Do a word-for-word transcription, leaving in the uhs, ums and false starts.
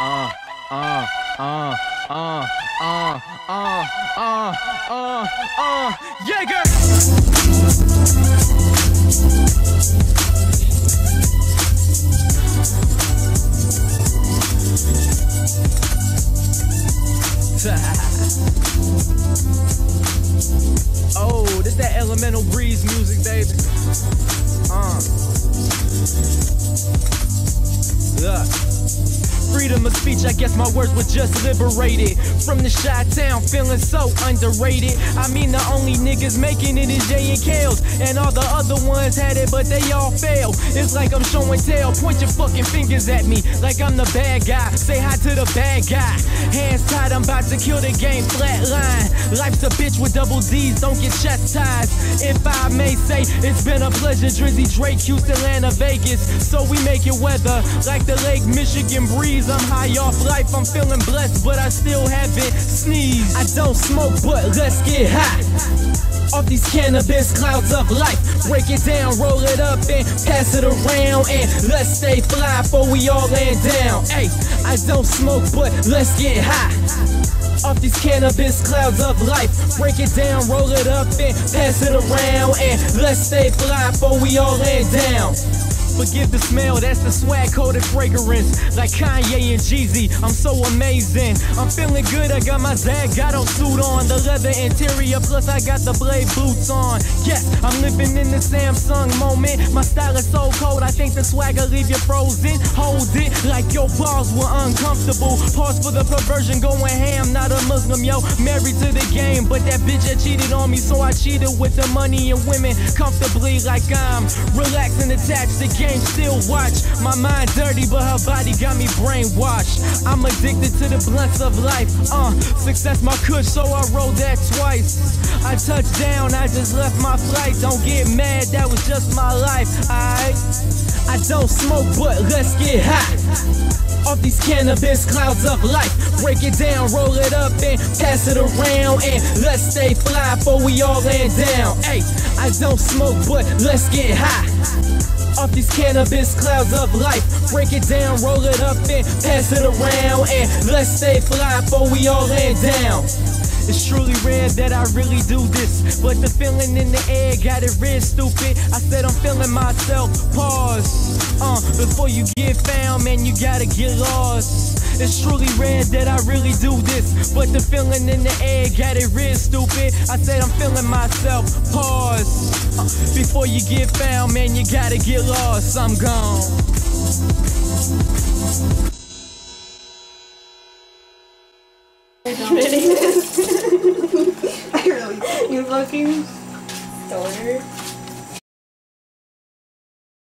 uh, uh, uh, uh, uh, uh, uh, uh, uh, Jäger! Oh, this that elemental breeze music, baby. Uh. Look. Freedom of speech, I guess my words were just liberated from the chi-town, feeling so underrated. I mean, the only niggas making it is Jay and Kale's, and all the other ones had it, but they all failed. It's like I'm show and tell, point your fucking fingers at me like I'm the bad guy. Say hi to the bad guy. Hands tied, I'm about to kill the game, flatline. Life's a bitch with double D's, don't get chastised. If I may say, it's been a pleasure. Drizzy Drake, Houston, Atlanta, Vegas. So we make it weather like the Lake Michigan breeze. I'm high off life, I'm feeling blessed, but I still haven't sneezed. I don't smoke, but let's get high off these cannabis clouds of life. Break it down, roll it up, and pass it around. And let's stay fly before we all land down. Hey, I don't smoke, but let's get high off these cannabis clouds of life. Break it down, roll it up, and pass it around. And let's stay fly before we all land down. Forgive the smell, that's the swag coated fragrance. Like Kanye and Jeezy, I'm so amazing. I'm feeling good, I got my Zagato suit on. The leather interior, plus I got the blade boots on. Yes, I'm living in the Samsung moment. My style is so cold, I think the swagger leave you frozen. Hold it like your balls were uncomfortable. Pause for the perversion, going ham, not a Muslim, yo. Married to the game, but that bitch had cheated on me, so I cheated with the money and women comfortably like I'm relaxed and attached to game. Still watch, my mind dirty, but her body got me brainwashed. I'm addicted to the blunts of life. Uh, success my kush, so I rolled that twice. I touched down, I just left my flight. Don't get mad, that was just my life. I, I don't smoke, but let's get high off these cannabis clouds of life. Break it down, roll it up, and pass it around. And let's stay fly before we all land down. Hey, I don't smoke, but let's get high off these cannabis clouds of life. Break it down, roll it up, and pass it around. And let's stay fly before we all land down. It's truly rare that I really do this, but the feeling in the air got it red, stupid. I said I'm feeling myself, pause. Uh, before you get found, man, you gotta get lost. It's truly rare that I really do this, but the feeling in the air got it red, stupid. I said I'm feeling myself, pause. Uh, before you get found, man, you gotta get lost. I'm gone. I really, you fucking stoner.